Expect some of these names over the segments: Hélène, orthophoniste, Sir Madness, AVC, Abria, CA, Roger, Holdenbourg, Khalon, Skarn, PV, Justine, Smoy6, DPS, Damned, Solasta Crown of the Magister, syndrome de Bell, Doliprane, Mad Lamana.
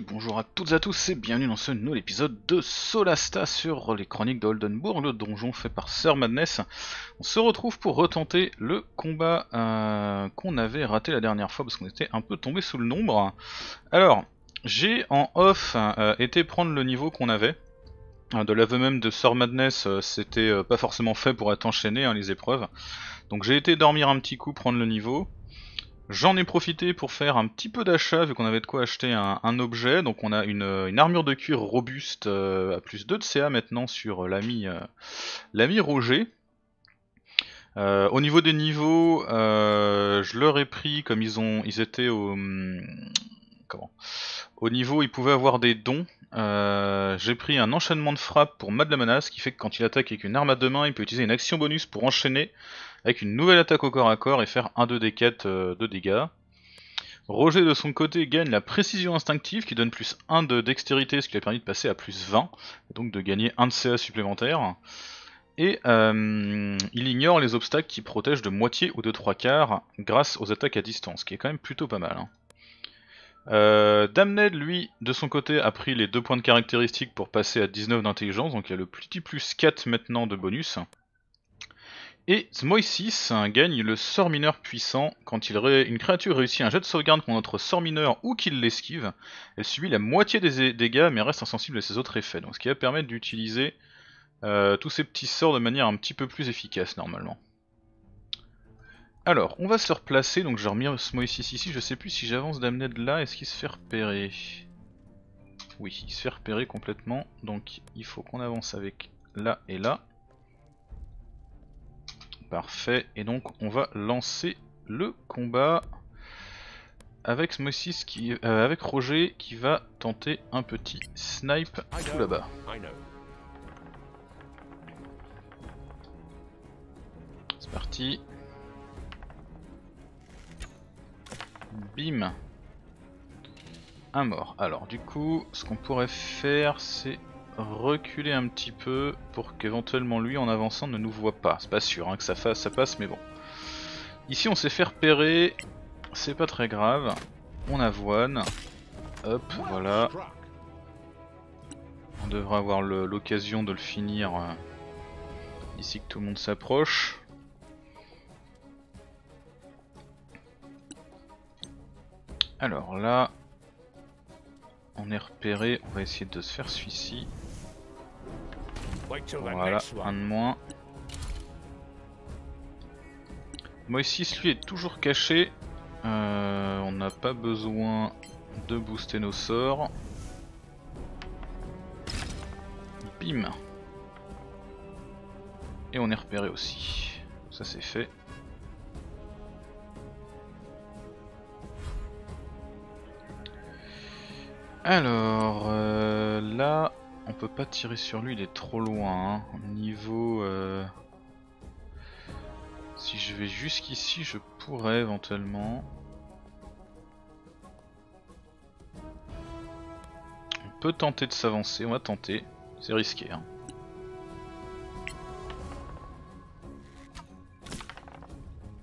Merci, bonjour à toutes et à tous et bienvenue dans ce nouvel épisode de Solasta sur les chroniques de Holdenbourg, le donjon fait par Sir Madness. On se retrouve pour retenter le combat qu'on avait raté la dernière fois parce qu'on était un peu tombé sous le nombre. Alors, j'ai en off été prendre le niveau qu'on avait. De l'aveu même de Sir Madness, c'était pas forcément fait pour être enchaîné hein, les épreuves. Donc j'ai été dormir un petit coup, prendre le niveau. J'en ai profité pour faire un petit peu d'achat vu qu'on avait de quoi acheter un objet. Donc on a une armure de cuir robuste à plus 2 de CA maintenant sur l'ami Roger. Au niveau des niveaux, je leur ai pris comme ils étaient au niveau, ils pouvaient avoir des dons. J'ai pris un enchaînement de frappe pour Mad Lamana, ce qui fait que quand il attaque avec une arme à deux mains, il peut utiliser une action bonus pour enchaîner avec une nouvelle attaque au corps à corps et faire 1d4 de dégâts. Roger de son côté gagne la précision instinctive qui donne plus 1 de dextérité, ce qui lui a permis de passer à plus 20, et donc de gagner 1 de CA supplémentaire. Et il ignore les obstacles qui protègent de moitié ou de 3/4 grâce aux attaques à distance, ce qui est quand même plutôt pas mal. Hein. Damned, lui, de son côté, a pris les 2 points de caractéristiques pour passer à 19 d'intelligence, donc il y a le petit plus 4 maintenant de bonus. Et Smoy6 gagne le sort mineur puissant. Quand une créature réussit un jet de sauvegarde contre notre sort mineur ou qu'il l'esquive, elle subit la moitié des dégâts mais reste insensible à ses autres effets. Donc ce qui va permettre d'utiliser tous ces petits sorts de manière un petit peu plus efficace normalement. Alors, on va se replacer, donc je remets Smoy6 ici, je sais plus si j'avance Damned là, est-ce qu'il se fait repérer? Oui, il se fait repérer complètement, donc il faut qu'on avance avec là et là. Parfait, et donc on va lancer le combat avec Smoy6 avec Roger qui va tenter un petit snipe tout là-bas. C'est parti. Bim. Un mort. Alors du coup, ce qu'on pourrait faire c'est reculer un petit peu pour qu'éventuellement lui en avançant ne nous voit pas. C'est pas sûr hein, que ça passe, mais bon. Ici on s'est fait repérer, c'est pas très grave. On avoine. Hop, voilà. On devrait avoir l'occasion de le finir d'ici que tout le monde s'approche. Alors là, on est repéré, on va essayer de se faire celui-ci. Voilà, un de moins. Smoy6 lui est toujours caché. On n'a pas besoin de booster nos sorts. Bim. Et on est repéré aussi. Ça c'est fait. Alors là, on peut pas tirer sur lui, il est trop loin. Hein. Niveau. Si je vais jusqu'ici, je pourrais éventuellement. On peut tenter de s'avancer, on va tenter. C'est risqué. Hein.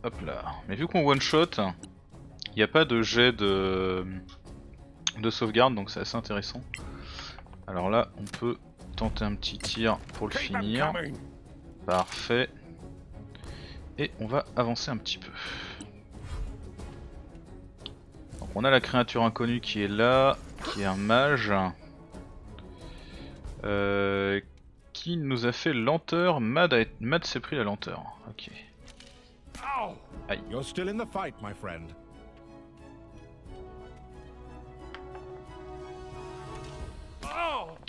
Hop là. Mais vu qu'on one shot, il n'y a pas de jet de sauvegarde, donc c'est assez intéressant. Alors là on peut tenter un petit tir pour le finir. Parfait. Et on va avancer un petit peu. Donc on a la créature inconnue qui est là, qui est un mage qui nous a fait lenteur. Mad s'est pris la lenteur. Ok. Aïe. You're still in the fight, my friend.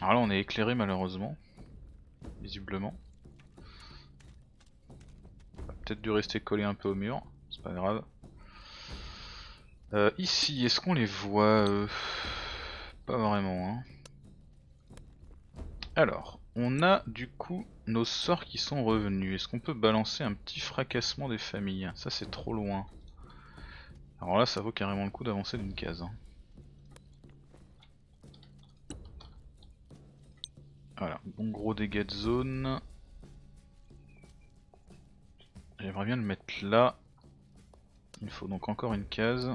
Alors là on est éclairé malheureusement, visiblement. On a peut-être dû rester collé un peu au mur, c'est pas grave. Ici, est-ce qu'on les voit pas vraiment. Hein. Alors, on a du coup nos sorts qui sont revenus. Est-ce qu'on peut balancer un petit fracassement des familles? Ça c'est trop loin. Alors là ça vaut carrément le coup d'avancer d'une case. Hein. Voilà, bon gros dégâts de zone. J'aimerais bien le mettre là. Il faut donc encore une case.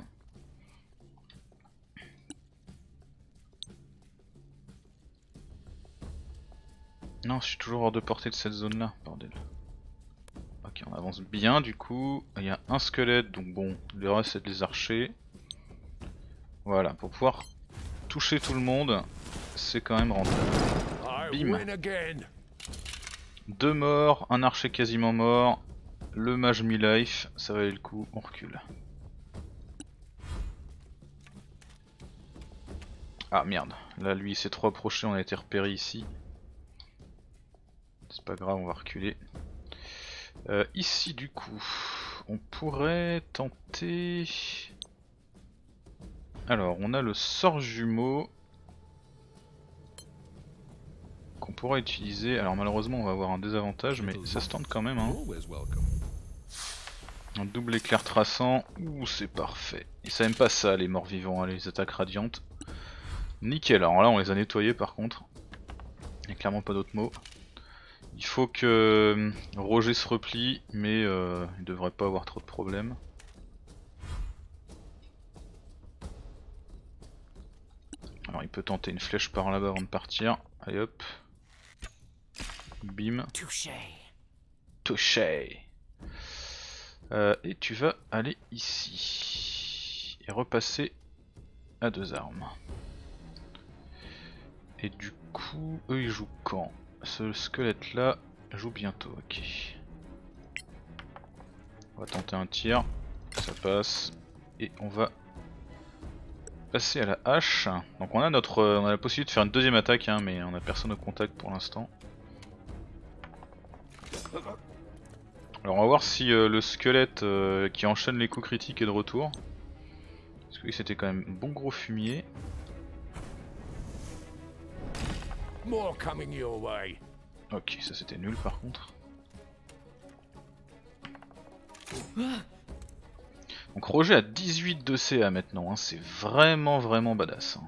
Non, je suis toujours hors de portée de cette zone là, bordel. Ok, on avance bien du coup. Il y a un squelette, donc bon, le reste c'est des archers. Voilà, pour pouvoir toucher tout le monde, c'est quand même rentable. Bim! 2 morts, un archer quasiment mort, le mage mi-life, ça valait le coup, on recule. Ah merde, là lui il s'est trop approché, on a été repéré ici. C'est pas grave, on va reculer. Ici du coup, on pourrait tenter... Alors on a le sort jumeau qu'on pourra utiliser. Alors malheureusement on va avoir un désavantage, mais ça se tente quand même hein. Un double éclair traçant, ouh c'est parfait. Ils savent même pas ça les morts vivants, hein, les attaques radiantes. Nickel, alors là on les a nettoyés par contre. Il n'y a clairement pas d'autre mot. Il faut que Roger se replie, mais il devrait pas avoir trop de problèmes. Alors il peut tenter une flèche par là-bas avant de partir. Allez hop. Bim. Touché. Touché. Et tu vas aller ici. Et repasser à 2 armes. Et du coup, eux ils jouent quand? Ce squelette là joue bientôt, ok. On va tenter un tir, ça passe. Et on va passer à la hache. Donc on a notre, on a la possibilité de faire une deuxième attaque, hein, mais on a personne au contact pour l'instant. Alors on va voir si le squelette qui enchaîne les coups critiques est de retour. Parce que oui, c'était quand même un bon gros fumier. Ok, ça c'était nul par contre. Donc Roger a 18 de CA maintenant, hein. C'est vraiment badass. Hein.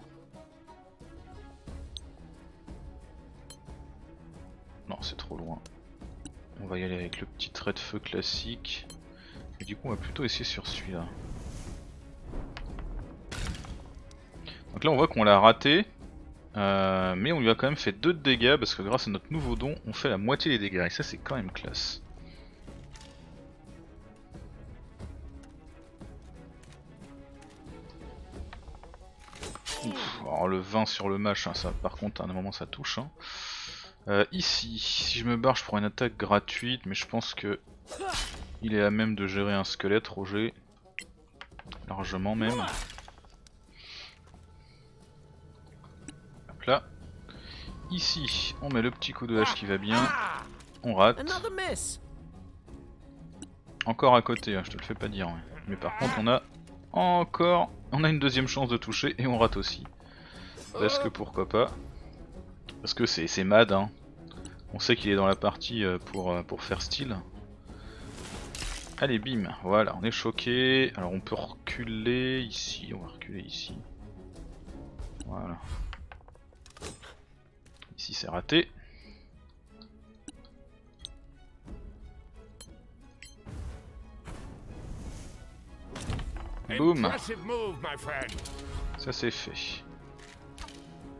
Non, c'est trop loin. On va y aller avec le petit trait de feu classique. Et du coup on va plutôt essayer sur celui-là. Donc là on voit qu'on l'a raté. Mais on lui a quand même fait 2 de dégâts parce que grâce à notre nouveau don on fait la moitié des dégâts et ça c'est quand même classe. Ouf, alors le 20 sur le mage hein, ça, par contre à un moment ça touche hein. Ici si je me barre je prends une attaque gratuite mais je pense que il est à même de gérer un squelette Roger. Largement même. Là, ici, on met le petit coup de hache qui va bien. On rate. Encore à côté, hein, je te le fais pas dire. Hein. Mais par contre, on a encore, on a une deuxième chance de toucher et on rate aussi. Parce que pourquoi pas? Parce que c'est Mad. Hein. On sait qu'il est dans la partie pour faire style. Allez, bim. Voilà, on est choqué. Alors on peut reculer ici. On va reculer ici. Voilà. Ici c'est raté. Boum. Ça c'est fait.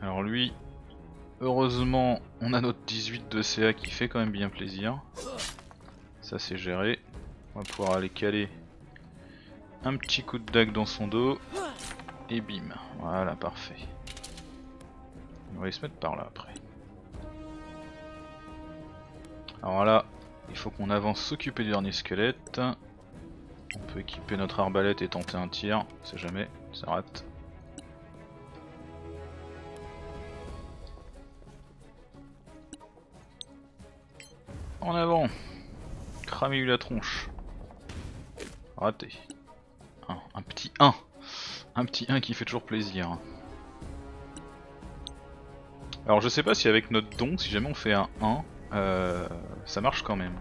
Alors lui, heureusement on a notre 18 de CA qui fait quand même bien plaisir. Ça c'est géré. On va pouvoir aller caler un petit coup de dague dans son dos. Et bim. Voilà, parfait. On va aller se mettre par là après. Alors là, il faut qu'on avance s'occuper du dernier squelette. On peut équiper notre arbalète et tenter un tir, on sait jamais, ça rate. En avant, cramez-lui la tronche. Raté. Un petit 1. Un petit 1 qui fait toujours plaisir. Alors je sais pas si avec notre don, si jamais on fait un 1, ça marche quand même.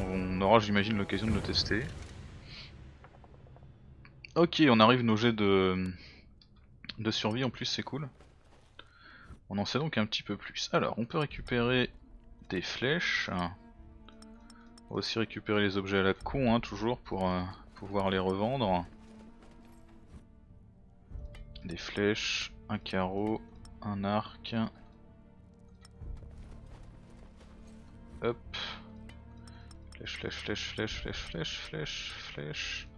On aura j'imagine l'occasion de le tester. Ok, on arrive nos jets de survie en plus, c'est cool. On en sait donc un petit peu plus. Alors on peut récupérer des flèches. On va aussi récupérer les objets à la con hein, toujours pour pouvoir les revendre. Des flèches, un carreau, un arc. Hop. Flèche, flèche, flèche, flèche, flèche, flèche, flèche, flèche.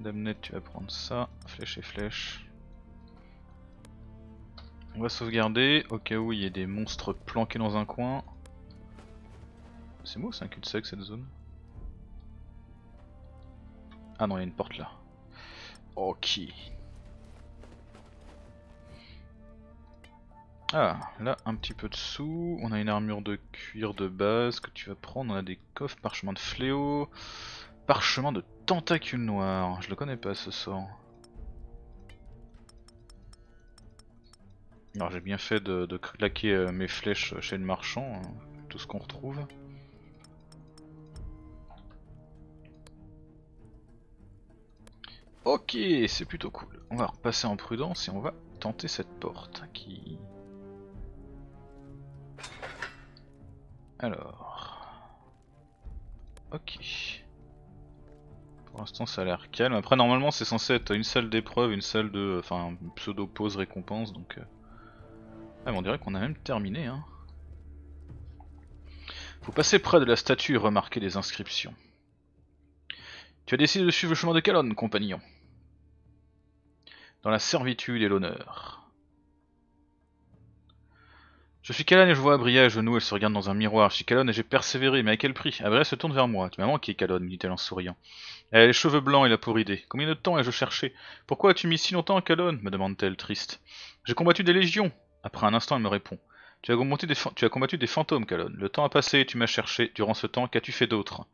Damned, tu vas prendre ça. Flèche et flèche. On va sauvegarder au cas où il y a des monstres planqués dans un coin. C'est beau, c'est un cul-de-sac cette zone. Ah non, il y a une porte là. Ok. Ah, là un petit peu de sous. On a une armure de cuir de base que tu vas prendre. On a des coffres, parchemin de fléau, parchemin de tentacule noir. Je le connais pas ce sort. Alors j'ai bien fait de claquer mes flèches chez le marchand, tout ce qu'on retrouve. Ok, c'est plutôt cool. On va repasser en prudence et on va tenter cette porte qui... Alors... Ok. Pour l'instant ça a l'air calme. Après normalement c'est censé être une salle d'épreuve, une salle de... Enfin, pseudo-pause récompense, donc... Ah mais on dirait qu'on a même terminé hein. Faut passer près de la statue et remarquer les inscriptions. Tu as décidé de suivre le chemin de Khalon, compagnon. Dans la servitude et l'honneur. Je suis Khalon et je vois Abria à genoux, elle se regarde dans un miroir. Je suis Khalon et j'ai persévéré, mais à quel prix? Abria se tourne vers moi. Tu m'as manqué Khalon, me dit-elle en souriant. Elle a les cheveux blancs et la peau ridée. Combien de temps ai-je cherché? Pourquoi as-tu mis si longtemps à Khalon? Me demande-t-elle, triste. J'ai combattu des légions. Après un instant, elle me répond. Tu as combattu des fantômes, Khalon. Le temps a passé et tu m'as cherché. Durant ce temps, qu'as-tu fait d'autre?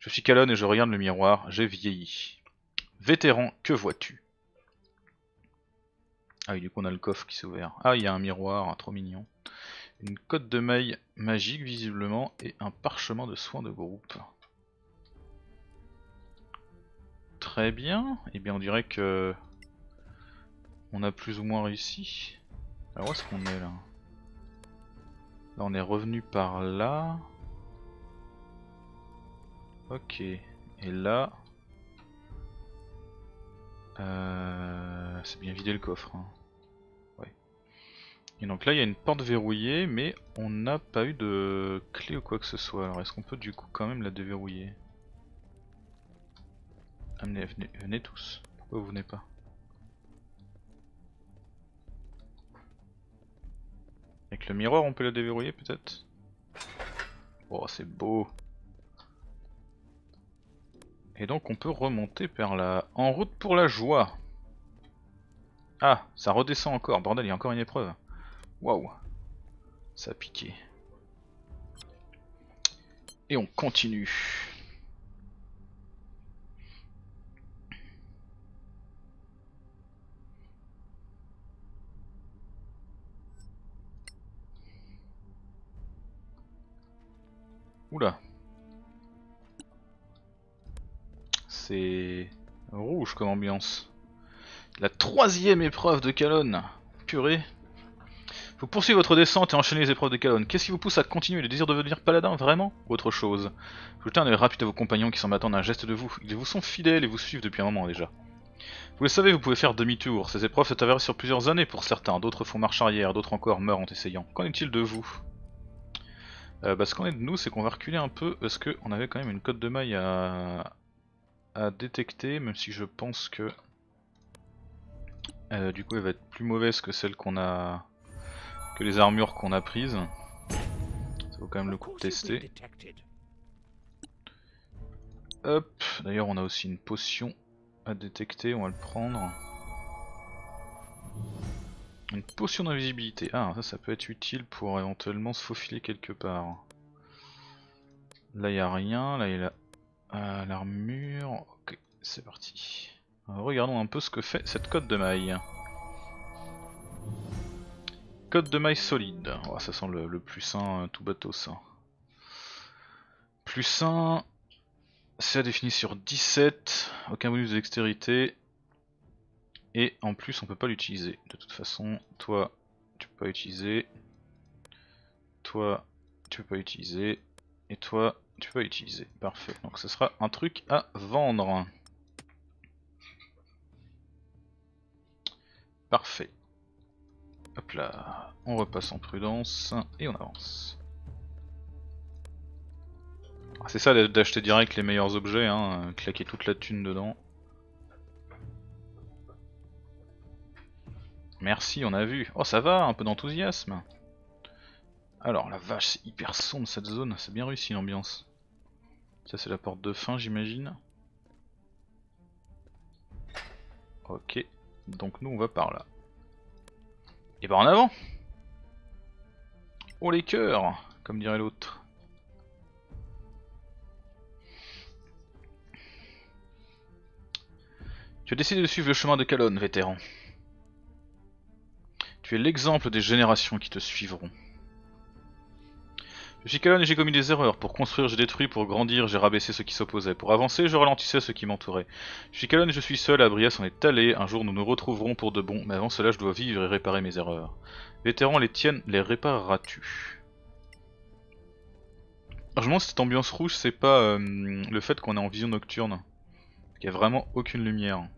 Je suis Khalon et je regarde le miroir. J'ai vieilli. Vétéran, que vois-tu? Ah oui, du coup, on a le coffre qui s'est ouvert. Ah, il y a un miroir, hein, trop mignon. Une cotte de maille magique, visiblement, et un parchemin de soins de groupe. Très bien. Eh bien, on dirait que... On a plus ou moins réussi. Alors où est-ce qu'on est là? Là on est revenu par là. Ok. Et là... C'est bien vidé le coffre. Hein. Ouais. Et donc là il y a une porte verrouillée mais on n'a pas eu de clé ou quoi que ce soit. Alors est-ce qu'on peut du coup quand même la déverrouiller? Amenez, venez tous. Pourquoi vous venez pas? Avec le miroir on peut la déverrouiller peut-être? Oh c'est beau. Et donc on peut remonter par là. En route pour la joie. Ah ça redescend encore, bordel il y a encore une épreuve. Waouh. Ça a piqué. Et on continue. Oula. C'est rouge comme ambiance. La troisième épreuve de Khalon. Purée. Vous poursuivez votre descente et enchaînez les épreuves de Khalon. Qu'est-ce qui vous pousse à continuer? Le désir de devenir paladin? Vraiment? Autre chose. Jetez un œil rapide à vos compagnons qui semblent attendre un geste de vous. Ils vous sont fidèles et vous suivent depuis un moment déjà. Vous le savez, vous pouvez faire demi-tour. Ces épreuves se avèrent sur plusieurs années pour certains. D'autres font marche arrière, d'autres encore meurent en essayant. Qu'en est-il de vous? Ce qu'on est de nous, c'est qu'on va reculer un peu parce qu'on avait quand même une cote de maille à détecter, même si je pense que du coup elle va être plus mauvaise que celle qu'on a, que les armures qu'on a prises. Ça vaut quand même le coup de tester. Hop, d'ailleurs on a aussi une potion à détecter, on va le prendre. Une potion d'invisibilité. Ah, ça peut être utile pour éventuellement se faufiler quelque part. Là, il n'y a rien. Là, il y a l'armure. Ok, c'est parti. Alors, regardons un peu ce que fait cette cotte de maille. Cotte de maille solide. Oh, ça sent le plus sain tout bateau, ça. Plus sain. C'est à définir sur 17. Aucun bonus de dextérité. Et en plus on peut pas l'utiliser, de toute façon, toi tu peux pas utiliser, toi tu peux pas utiliser, et toi tu peux pas utiliser, parfait, donc ce sera un truc à vendre. Parfait, hop là, on repasse en prudence, et on avance. C'est ça d'acheter direct les meilleurs objets, hein, claquer toute la thune dedans. Merci, on a vu. Oh ça va, un peu d'enthousiasme. Alors la vache, c'est hyper sombre cette zone, c'est bien réussi l'ambiance. Ça c'est la porte de fin j'imagine. Ok, donc nous on va par là. Et bah en avant. Oh les cœurs, comme dirait l'autre. Tu as décidé de suivre le chemin de Khalon, vétéran. Tu es l'exemple des générations qui te suivront. Je suis Khalon et j'ai commis des erreurs. Pour construire, j'ai détruit. Pour grandir, j'ai rabaissé ceux qui s'opposaient. Pour avancer, je ralentissais ceux qui m'entouraient. Je suis Khalon et je suis seul. Abria s'en est allé. Un jour, nous nous retrouverons pour de bon. Mais avant cela, je dois vivre et réparer mes erreurs. Vétéran, les tiennes, les répareras-tu? Alors, je me demande si cette ambiance rouge, c'est pas le fait qu'on est en vision nocturne. Il n'y a vraiment aucune lumière.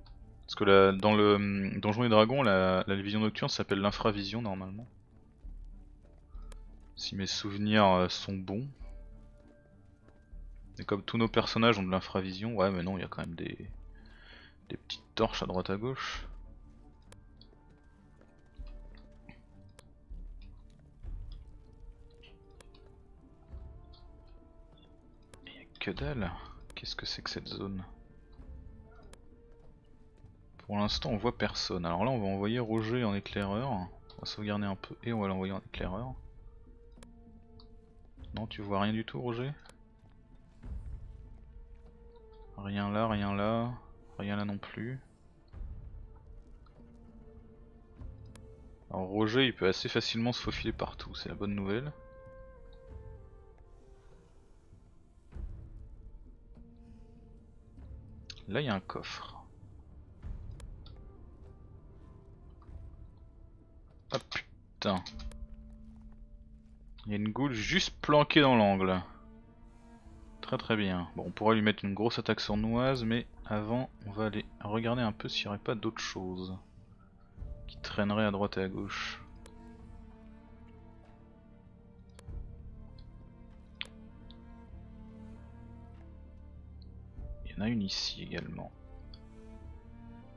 Parce que la, dans le Donjons et Dragons, la vision nocturne s'appelle l'infravision normalement. Si mes souvenirs sont bons. Et comme tous nos personnages ont de l'infravision, ouais mais non, il y a quand même des petites torches à droite à gauche. Il n'y a que dalle. Qu'est-ce que c'est que cette zone ? Pour l'instant on voit personne, alors là on va envoyer Roger en éclaireur, on va sauvegarder un peu et on va l'envoyer en éclaireur. Non tu vois rien du tout Roger? Rien là, rien là, rien là non plus. Alors Roger il peut assez facilement se faufiler partout, c'est la bonne nouvelle. Là il y a un coffre. Ah putain. Il y a une goule juste planquée dans l'angle. Très très bien. Bon on pourrait lui mettre une grosse attaque sournoise mais avant on va aller regarder un peu s'il n'y aurait pas d'autres choses qui traîneraient à droite et à gauche. Il y en a une ici également.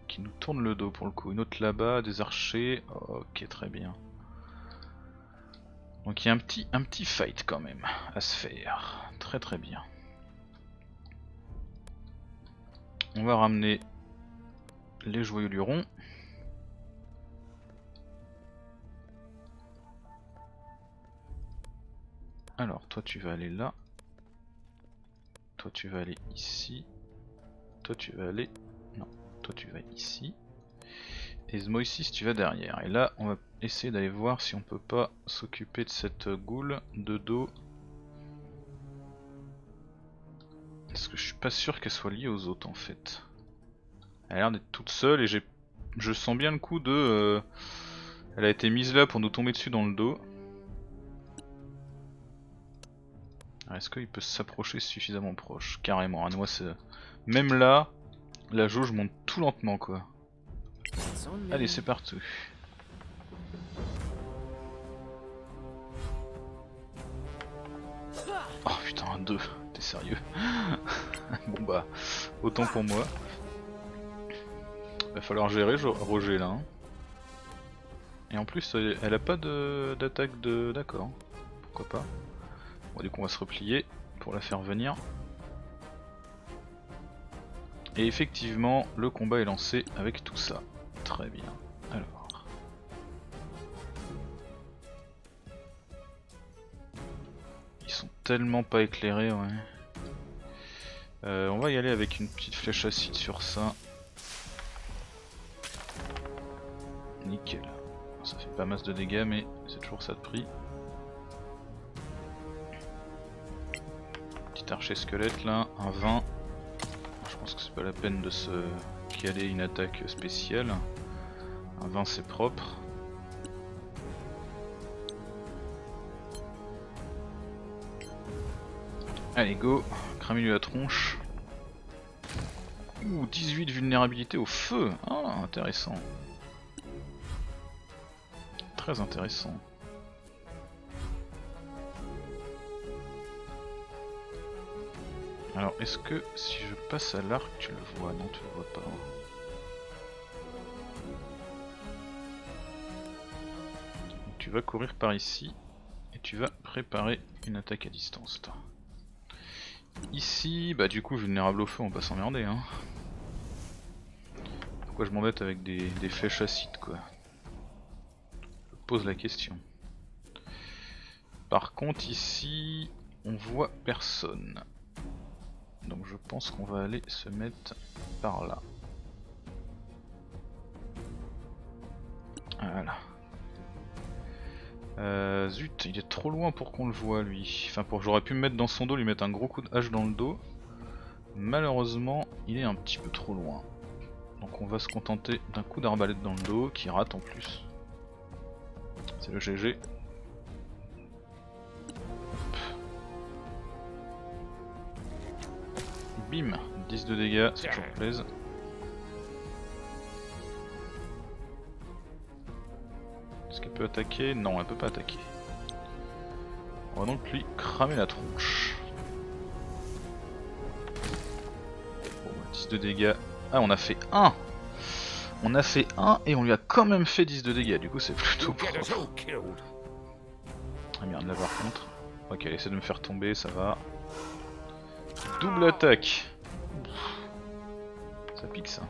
Qui nous tourne le dos pour le coup, une autre là-bas, des archers, ok très bien. Donc il y a un petit fight quand même à se faire, très très bien. On va ramener les joyaux du rond. Alors toi tu vas aller là, toi tu vas aller ici, toi tu vas aller... non. Toi tu vas ici et Smoy6 tu vas derrière et là on va essayer d'aller voir si on peut pas s'occuper de cette goule de dos parce que je suis pas sûr qu'elle soit liée aux autres en fait. Elle a l'air d'être toute seule et je sens bien le coup de elle a été mise là pour nous tomber dessus dans le dos. Est-ce qu'il peut s'approcher suffisamment proche? Carrément, hein, moi c'est même là. La jauge monte tout lentement quoi. Allez c'est parti. Oh putain un 2, t'es sérieux? Bon bah autant pour moi. Va falloir gérer Roger là hein. Et en plus elle a pas d'attaque de... d'accord. Pourquoi pas. Bon du coup on va se replier pour la faire venir. Et effectivement, le combat est lancé avec tout ça. Très bien. Alors. Ils sont tellement pas éclairés, ouais. On va y aller avec une petite flèche acide sur ça. Nickel. Ça fait pas masse de dégâts, mais c'est toujours ça de prix. Petit archer squelette là, un 20. Je pense que c'est pas la peine de se caler une attaque spéciale. Un 20 c'est propre. Allez go, cramez-lui la tronche. Ouh, 18 vulnérabilité au feu. Ah intéressant. Très intéressant. Alors, est-ce que si je passe à l'arc, tu le vois? Non, tu le vois pas. Donc, tu vas courir par ici et tu vas préparer une attaque à distance. Toi. Ici, bah du coup, vulnérable au feu, on va s'emmerder. Hein. Pourquoi je m'embête avec des flèches acides, quoi? Je pose la question. Par contre, ici, on voit personne. Donc je pense qu'on va aller se mettre par là. Voilà. Zut, il est trop loin pour qu'on le voit lui. Enfin, j'aurais pu me mettre dans son dos, lui mettre un gros coup de hache dans le dos. Malheureusement, il est un petit peu trop loin. Donc on va se contenter d'un coup d'arbalète dans le dos, qui rate en plus. C'est le GG. Bim, 10 de dégâts, c'est toujours plaise. Est-ce qu'elle peut attaquer? Non, elle peut pas attaquer. On va donc lui cramer la tronche. Bon, 10 de dégâts. Ah, on a fait 1. On a fait 1 et on lui a quand même fait 10 de dégâts, du coup c'est plutôt propre. Ah merde là par contre. Ok, elle essaie de me faire tomber, ça va. Double attaque. Ça pique ça.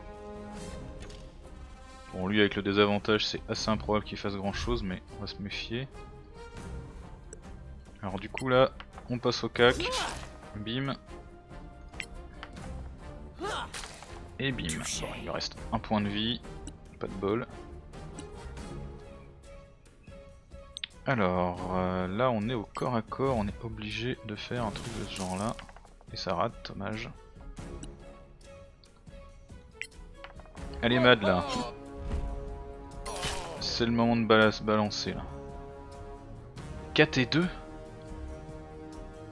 Bon lui avec le désavantage c'est assez improbable qu'il fasse grand chose mais on va se méfier. Alors du coup là on passe au cac. Bim. Et bim. Bon, il lui reste un point de vie. Pas de bol. Alors là on est au corps à corps. On est obligé de faire un truc de ce genre là. Et ça rate, dommage. Allez Mad là. C'est le moment de balancer là. 4 et 2.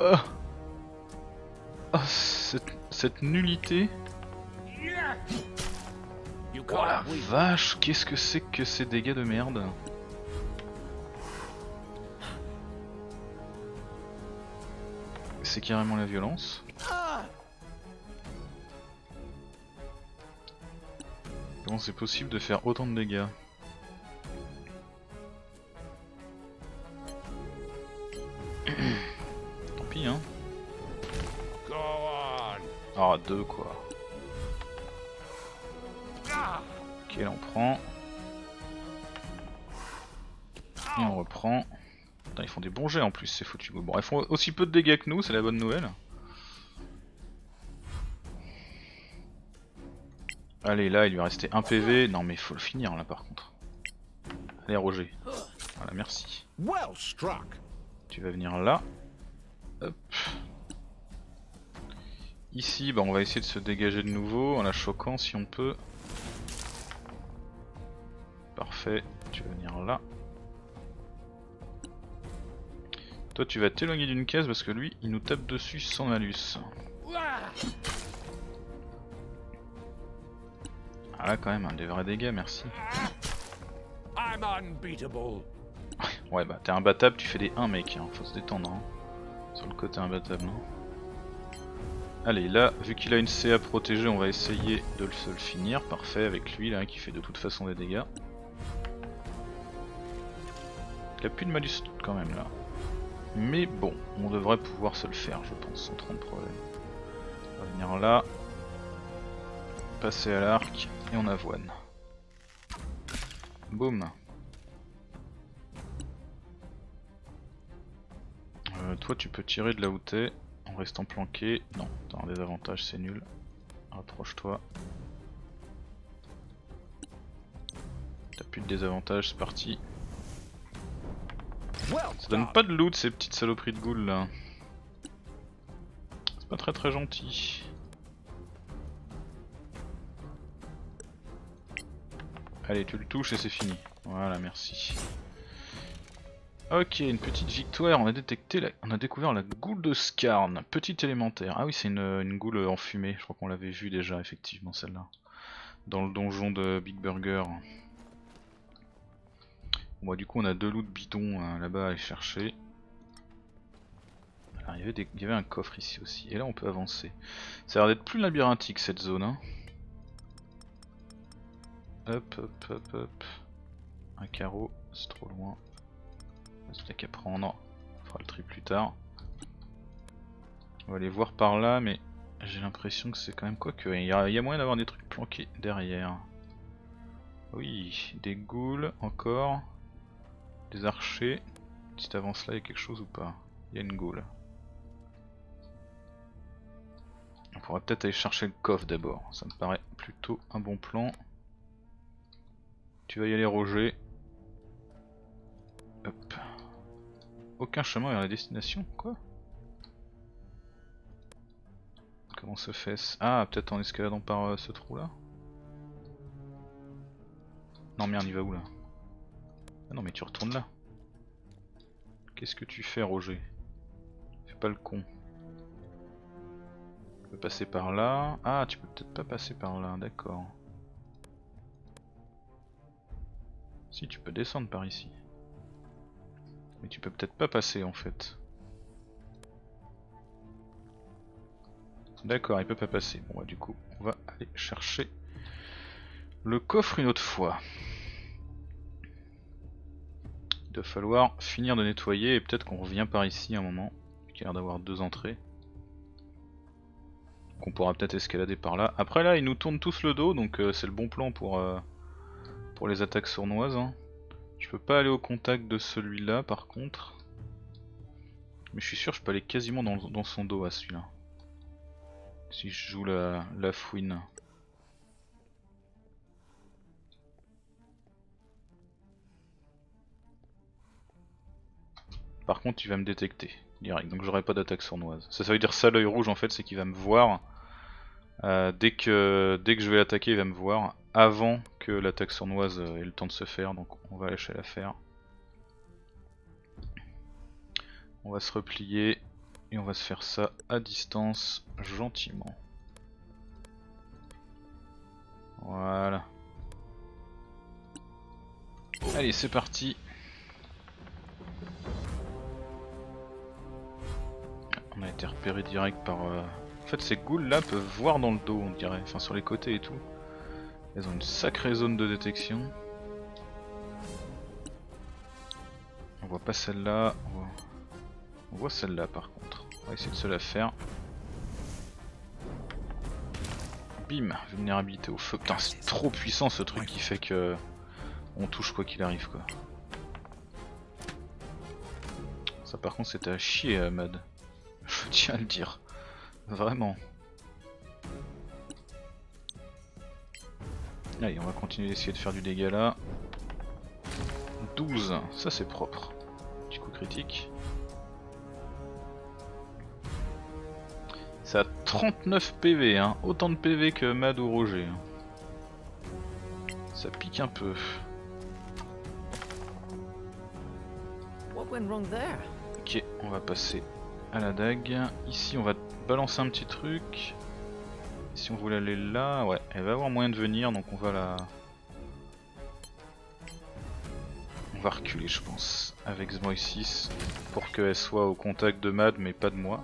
Oh, oh cette nullité. Oh la vache, qu'est-ce que c'est que ces dégâts de merde. C'est carrément la violence. Comment c'est possible de faire autant de dégâts? Tant pis hein. Ah 2 quoi. Ok là on prend. Et on reprend. Putain, ils font des bons jets en plus, c'est foutu. Bon, ils font aussi peu de dégâts que nous, c'est la bonne nouvelle. Allez, là, il lui restait un PV. Non, mais faut le finir là par contre. Allez, Roger. Voilà, merci. Tu vas venir là. Hop. Ici, bah, on va essayer de se dégager de nouveau en la choquant si on peut. Parfait, tu vas venir là. Toi tu vas t'éloigner d'une case parce que lui il nous tape dessus sans malus. Ah là quand même, hein, des vrais dégâts, merci. Ouais bah t'es imbattable, tu fais des 1 mec, hein, faut se détendre. Hein. Sur le côté imbattable. Hein. Allez là, vu qu'il a une CA protégée, on va essayer de le finir. Parfait, avec lui là qui fait de toute façon des dégâts. Il a plus de malus quand même là. Mais bon, on devrait pouvoir se le faire, je pense, sans trop de problème. On va venir là, passer à l'arc, et on avoine. Boum. Toi, tu peux tirer de là où t'es, en restant planqué. Non, t'as un désavantage, c'est nul. Rapproche-toi. T'as plus de désavantage, c'est parti. Ça donne pas de loot ces petites saloperies de ghouls là. C'est pas très gentil. Allez tu le touches et c'est fini. Voilà merci. Ok, une petite victoire, on a découvert la ghoul de Skarn, petite élémentaire. Ah oui c'est une ghoul en fumée, je crois qu'on l'avait vu déjà effectivement celle-là. Dans le donjon de Big Burger. Bon, du coup on a deux loups de bidon là-bas à aller chercher. il y avait des... il y avait un coffre ici aussi, et là on peut avancer. Ça a l'air d'être plus labyrinthique cette zone, hein. Hop, hop, hop, hop. Un carreau, c'est trop loin. Il n'y a qu'à prendre, on fera le tri plus tard. On va aller voir par là, mais j'ai l'impression que c'est quand même quoi que... Il y a moyen d'avoir des trucs planqués derrière. Oui, des ghouls encore. Des archers. Si t'avances là, il y a quelque chose ou pas? Il y a une ghoul. On pourra peut-être aller chercher le coffre d'abord. Ça me paraît plutôt un bon plan. Tu vas y aller, Roger. Hop. Aucun chemin vers la destination, quoi? Comment se fait-ce? Ah, peut-être en escaladant par ce trou là? Non, merde, il va où là? Ah non, mais tu retournes là. Qu'est-ce que tu fais, Roger? Fais pas le con. Tu peux passer par là. Ah, tu peux peut-être pas passer par là, d'accord. Si, tu peux descendre par ici. Mais tu peux peut-être pas passer en fait. D'accord, il peut pas passer. Bon, bah, du coup, on va aller chercher le coffre une autre fois. Il doit falloir finir de nettoyer et peut-être qu'on revient par ici un moment. Il y a l'air d'avoir deux entrées. Qu'on pourra peut-être escalader par là. Après là ils nous tournent tous le dos, donc c'est le bon plan pour les attaques sournoises, hein. Je peux pas aller au contact de celui-là par contre. Mais je suis sûr je peux aller quasiment dans son dos à celui-là. Si je joue la fouine. Par contre il va me détecter direct, donc j'aurai pas d'attaque sournoise. Ça veut dire ça, l'œil rouge en fait, c'est qu'il va me voir dès que je vais l'attaquer, il va me voir avant que l'attaque sournoise ait le temps de se faire, donc on va lâcher l'affaire. On va se replier et on va se faire ça à distance gentiment. Voilà. Allez, c'est parti. On a été repéré direct par... En fait ces ghouls là peuvent voir dans le dos on dirait, enfin sur les côtés et tout. Elles ont une sacrée zone de détection. On voit pas celle-là, on voit celle-là par contre. On va essayer de se la faire. Bim, vulnérabilité au feu. Putain c'est trop puissant ce truc qui fait que... on touche quoi qu'il arrive quoi. Ça par contre c'était à chier Mad. Je tiens à le dire, vraiment. Allez, on va continuer d'essayer de faire du dégât là. 12, ça c'est propre. Petit coup critique. Ça a 39 PV, hein. Autant de PV que Mad ou Roger. Ça pique un peu. Ok, on va passer à la dague. Ici on va balancer un petit truc. Si on voulait aller là, ouais, elle va avoir moyen de venir, donc on va la... on va reculer je pense avec Smoy6 pour qu'elle soit au contact de Mad mais pas de moi.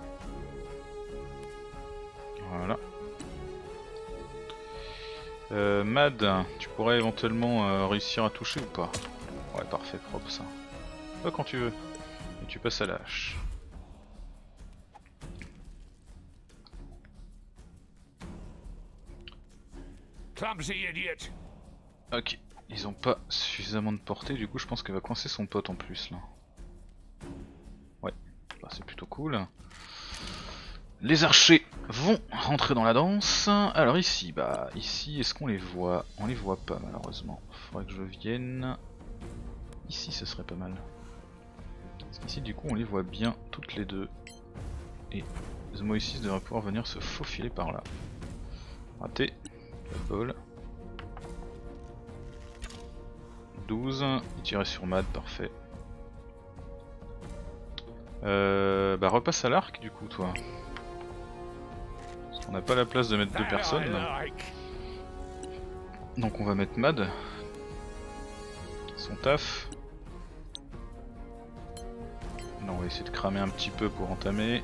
Voilà. Mad, tu pourrais éventuellement réussir à toucher ou pas? Ouais, parfait, propre ça. Pas quand tu veux. Et tu passes à la hache. Ok, ils ont pas suffisamment de portée, du coup je pense qu'elle va coincer son pote en plus là. Ouais, bah, c'est plutôt cool. Les archers vont rentrer dans la danse. Alors ici, bah ici est-ce qu'on les voit? On les voit pas malheureusement. Faudrait que je vienne. Ici ce serait pas mal. Parce qu'ici du coup on les voit bien toutes les deux. Et Smoy6 devrait pouvoir venir se faufiler par là. Raté. Bol. 12, il tirait sur Mad, parfait. Bah repasse à l'arc du coup toi. Parce qu'on n'a pas la place de mettre deux personnes. Donc on va mettre Mad. Son taf. Là on va essayer de cramer un petit peu pour entamer.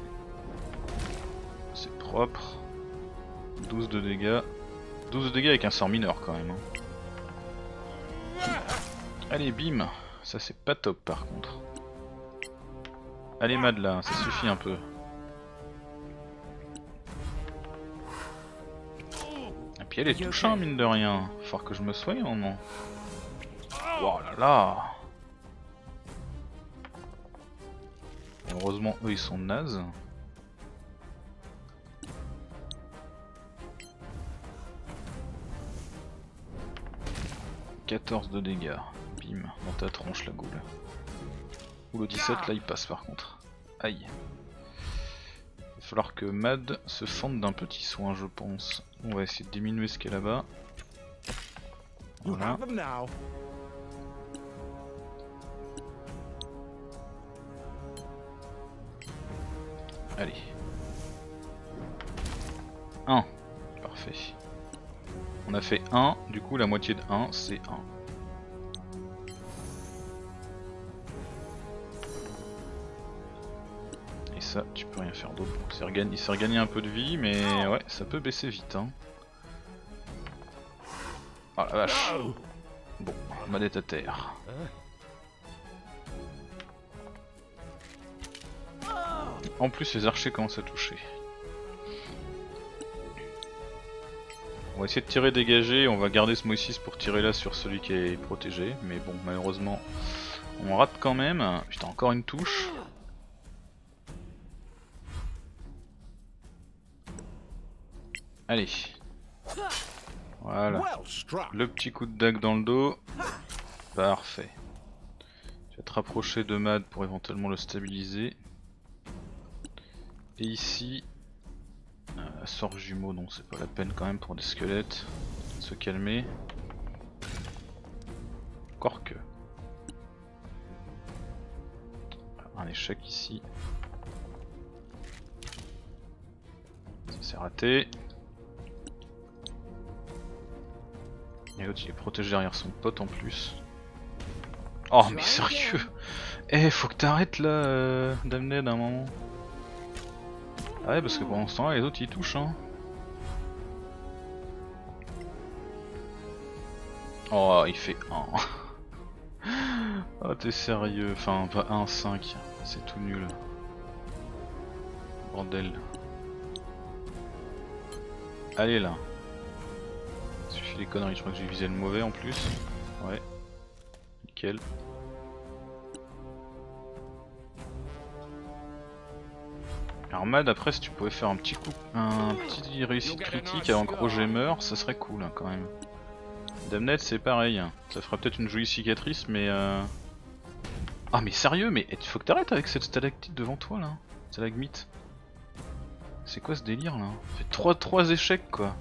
propre. 12 de dégâts. 12 de dégâts avec un sort mineur quand même. Allez, bim. Ça c'est pas top par contre. Allez Mad là, ça suffit un peu. Et puis elle est touchante mine de rien. Faut que je me soigne ou non? Oh là là. Heureusement eux ils sont nazes. « 14 de dégâts, bim, dans ta tronche la goule. » Ou le 17, là il passe par contre. Aïe. Il va falloir que Mad se fende d'un petit soin je pense. On va essayer de diminuer ce qu'il y a là-bas. Voilà. Allez. 1. Parfait. On a fait 1, du coup la moitié de 1 c'est 1. Et ça tu peux rien faire d'autre. Il s'est regagné un peu de vie mais ouais ça peut baisser vite hein. Oh la vache. Bon, Mad est à terre. En plus les archers commencent à toucher. On va essayer de tirer dégagé, on va garder ce Smoy6 pour tirer là sur celui qui est protégé, mais bon malheureusement on rate quand même. Putain encore une touche. Allez. Voilà. Le petit coup de dague dans le dos. Parfait. Tu vas te rapprocher de Mad pour éventuellement le stabiliser. Et ici. Sort jumeau, non c'est pas la peine quand même pour des squelettes. Se calmer. Encore que. Un échec ici. Ça c'est raté. Et l'autre il est protégé derrière son pote en plus. Oh mais sérieux. Eh faut que t'arrêtes là Damned à un moment. Ah ouais parce que pendant ce temps là les autres ils touchent hein. Oh il fait 1. Oh t'es sérieux, enfin pas 1, 5, c'est tout nul. Bordel. Allez là. Ça suffit les conneries, je crois que j'ai visé le mauvais en plus. Ouais. Nickel. Alors Mad après si tu pouvais faire un petit coup, un petit réussite critique avant que Roger meure, ça serait cool hein, quand même. Damned c'est pareil, ça fera peut-être une jolie cicatrice mais Ah mais sérieux mais faut que t'arrêtes avec cette stalactite devant toi là, stalagmite. C'est quoi ce délire là? Fait 3 échecs quoi.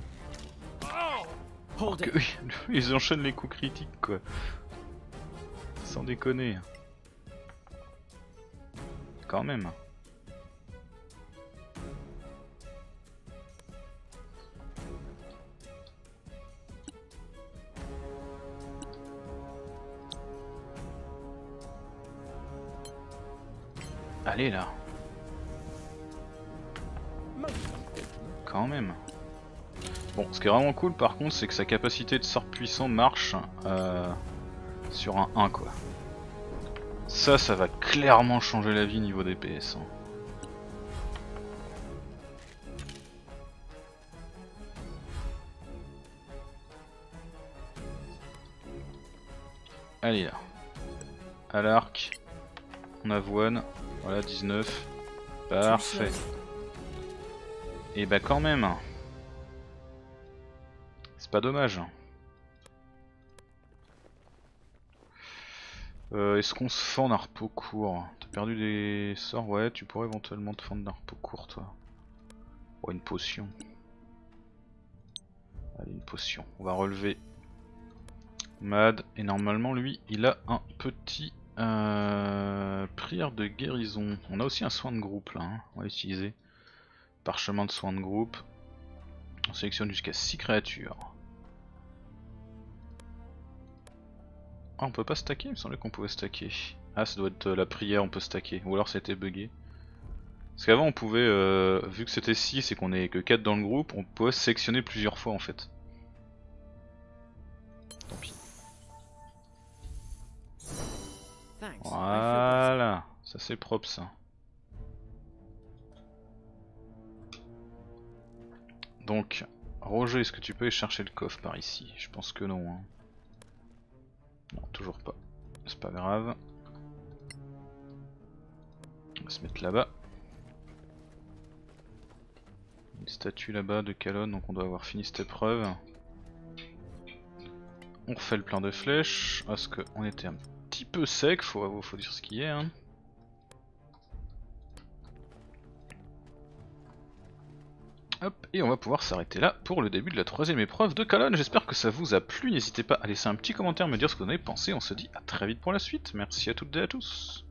Que, ils enchaînent les coups critiques quoi. Sans déconner. Quand même. Allez là. Quand même. Bon, ce qui est vraiment cool par contre, c'est que sa capacité de sort puissant marche sur un 1 quoi. Ça, ça va clairement changer la vie niveau DPS. Hein. Allez là. À l'arc. On avoine. Voilà 19, parfait. Et bah quand même. C'est pas dommage. Est-ce qu'on se fend d'un repos court? T'as perdu des sorts? Ouais, tu pourrais éventuellement te fendre d'un repos court toi. Oh une potion. Allez une potion, on va relever Mad. Et normalement lui il a un petit... prière de guérison. On a aussi un soin de groupe là, hein. On va utiliser parchemin de soin de groupe. On sélectionne jusqu'à 6 créatures. Ah on peut pas stacker, il me semblait qu'on pouvait stacker. Ah ça doit être la prière, on peut stacker. Ou alors c'était bugué. Parce qu'avant on pouvait, vu que c'était 6 et qu'on est que 4 dans le groupe, on pouvait sélectionner plusieurs fois en fait. Tant pis. Voilà, ça c'est propre ça. Donc, Roger, est-ce que tu peux aller chercher le coffre par ici? Je pense que non. Hein. Non, toujours pas. C'est pas grave. On va se mettre là-bas. Une statue là-bas de Khalon, donc on doit avoir fini cette épreuve. On refait le plein de flèches. Parce qu'on était un petit peu sec, faut dire ce qu'il y a. Hein. Hop, et on va pouvoir s'arrêter là pour le début de la troisième épreuve de Khalon. J'espère que ça vous a plu, n'hésitez pas à laisser un petit commentaire, me dire ce que vous en avez pensé, on se dit à très vite pour la suite, merci à toutes et à tous.